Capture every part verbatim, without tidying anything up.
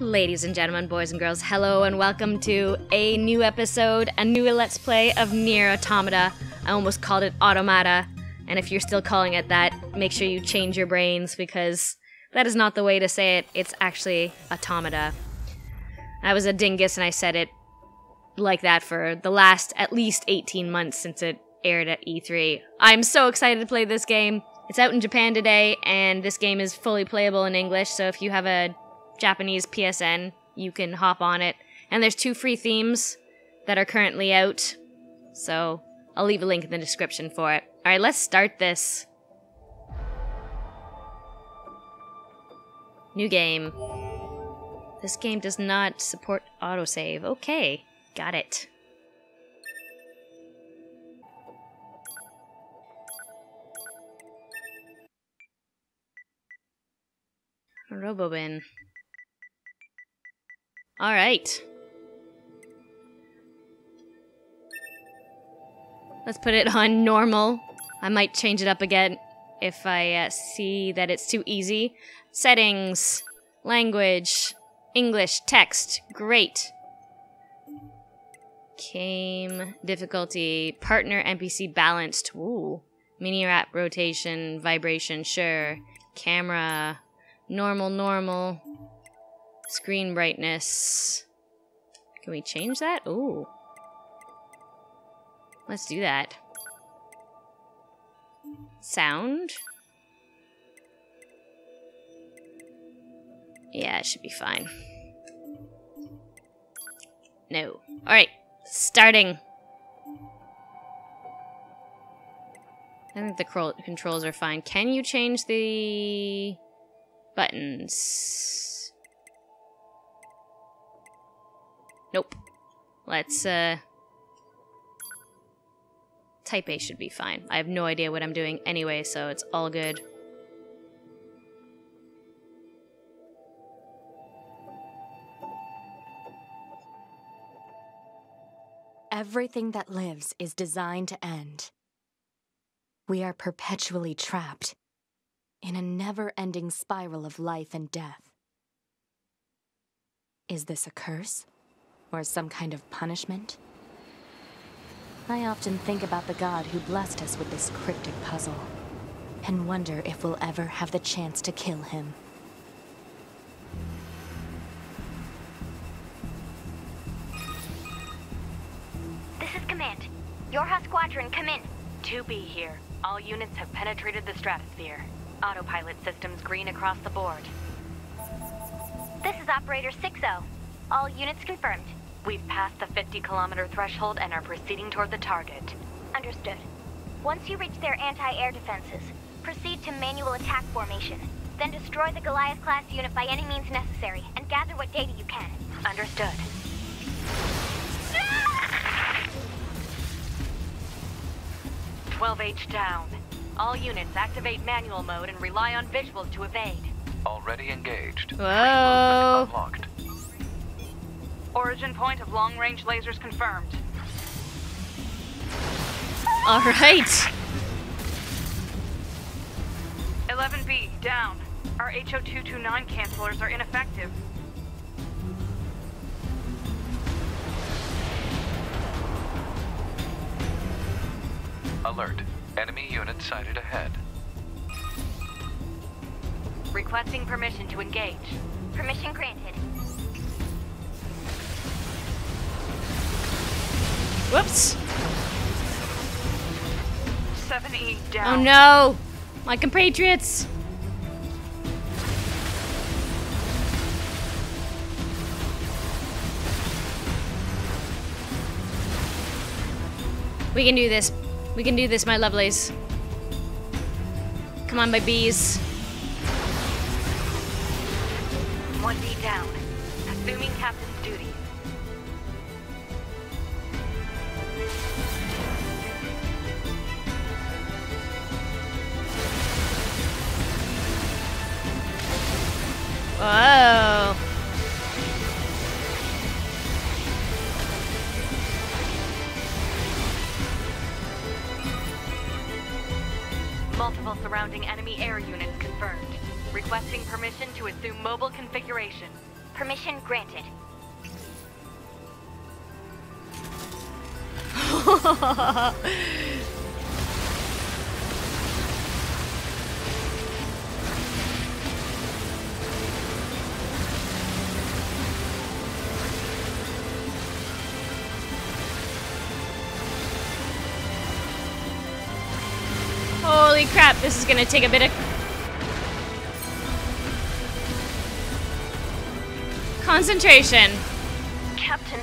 Ladies and gentlemen, boys and girls, hello and welcome to a new episode, a new Let's Play of NieR: Automata. I almost called it Automata, and if you're still calling it that, make sure you change your brains because that is not the way to say it. It's actually Automata. I was a dingus and I said it like that for the last at least eighteen months since it aired at E three. I'm so excited to play this game. It's out in Japan today, and this game is fully playable in English, so if you have a Japanese P S N, you can hop on it. And there's two free themes that are currently out, so I'll leave a link in the description for it. Alright, let's start this. New game. This game does not support autosave. Okay, got it. Robobin. All right. Let's put it on normal. I might change it up again if I uh, see that it's too easy. Settings, language, English, text, great. Game difficulty, partner N P C balanced. Ooh. Mini wrap rotation, vibration, sure. Camera, normal, normal. Screen brightness. Can we change that? Ooh. Let's do that. Sound? Yeah, it should be fine. No. Alright, starting. I think the controls are fine. Can you change the buttons? Nope. Let's, uh... type A should be fine. I have no idea what I'm doing anyway, so it's all good. Everything that lives is designed to end. We are perpetually trapped in a never-ending spiral of life and death. Is this a curse? Or some kind of punishment? I often think about the God who blessed us with this cryptic puzzle, and wonder if we'll ever have the chance to kill him. This is command. Yorha Squadron, come in. two B here. All units have penetrated the stratosphere. Autopilot systems green across the board. This is Operator six zero. All units confirmed. We've passed the fifty kilometer threshold and are proceeding toward the target. Understood. Once you reach their anti-air defenses, proceed to manual attack formation. Then destroy the Goliath-class unit by any means necessary, and gather what data you can. Understood. twelve H down. All units activate manual mode and rely on visual to evade. Already engaged. Whoa. Unlocked. Origin point of long-range lasers confirmed. All right. eleven B, down. Our H O two twenty-nine cancelers are ineffective. Alert. Enemy unit sighted ahead. Requesting permission to engage. Permission granted. Whoops. seven E down. Oh no! My compatriots! We can do this. We can do this, my lovelies. Come on, my bees. one D down. Assuming captain's duty. Whoa. Multiple surrounding enemy air units confirmed. Requesting permission to assume mobile configuration. Permission granted. Holy crap, this is gonna take a bit of concentration. Captain,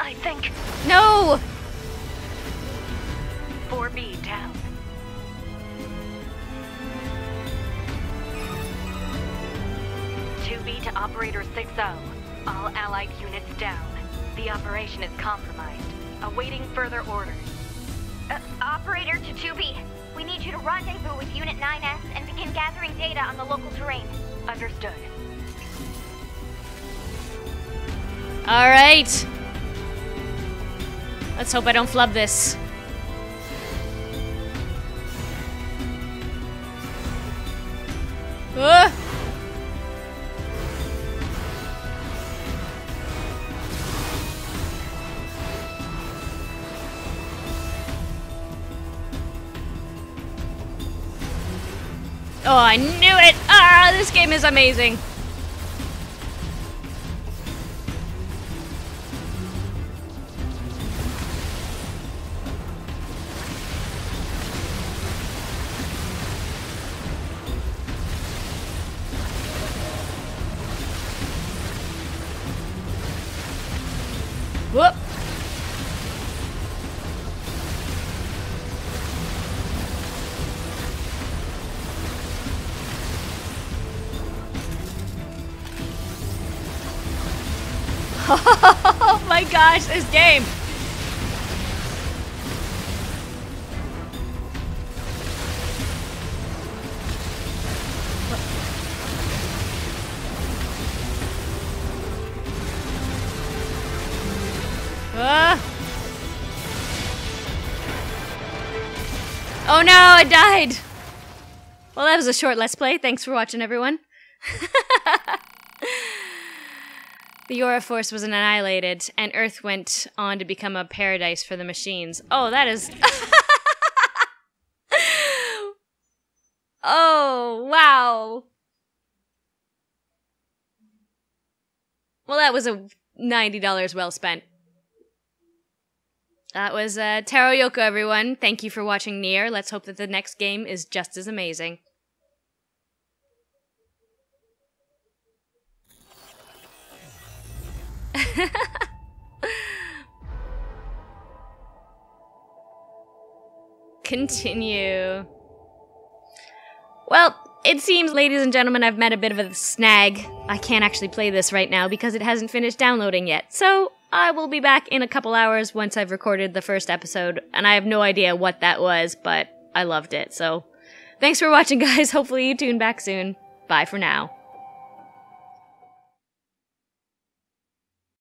I think. No! four B down. two B to Operator six zero. All allied units down. The operation is compromised. Awaiting further orders. Uh, operator to two B. We need you to rendezvous with Unit nine S and begin gathering data on the local terrain. Understood. All right. Let's hope I don't flub this. Uh. Oh, I knew it! Ah, this game is amazing. Whoop! Oh my gosh, this game! Oh no, I died! Well, that was a short Let's Play. Thanks for watching, everyone. The Yorha force was annihilated, and Earth went on to become a paradise for the machines. Oh, that is... Oh, wow. Well, that was a ninety dollars well spent. That was uh, Taro Yoko, everyone. Thank you for watching NieR. Let's hope that the next game is just as amazing. Continue. Well, it seems, ladies and gentlemen, I've met a bit of a snag. I can't actually play this right now because it hasn't finished downloading yet. So... I will be back in a couple hours once I've recorded the first episode, and I have no idea what that was, but I loved it. So, thanks for watching, guys. Hopefully you tune back soon. Bye for now.